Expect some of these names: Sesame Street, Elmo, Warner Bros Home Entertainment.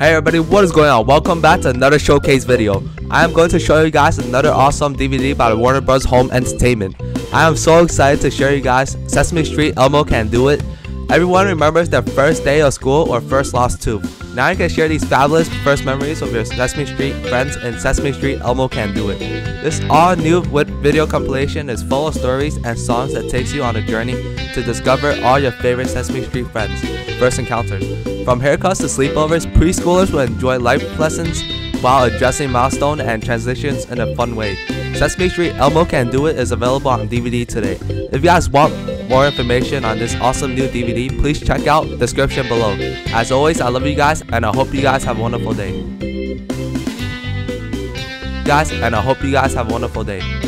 Hey everybody, what is going on? Welcome back to another showcase video. I am going to show you guys another awesome DVD by Warner Bros Home Entertainment. I am so excited to share you guys Sesame Street, Elmo Can Do It. Everyone remembers their first day of school or first lost tooth. Now you can share these fabulous first memories of your Sesame Street friends in Sesame Street, Elmo Can Do It. This all new video compilation is full of stories and songs that takes you on a journey to discover all your favorite Sesame Street friends' first encounters. From haircuts to sleepovers, preschoolers will enjoy life lessons while addressing milestones and transitions in a fun way. Sesame Street, Elmo Can Do It is available on DVD today. If you guys want more information on this awesome new DVD, please check out the description below. As always, I love you guys and I hope you guys have a wonderful day.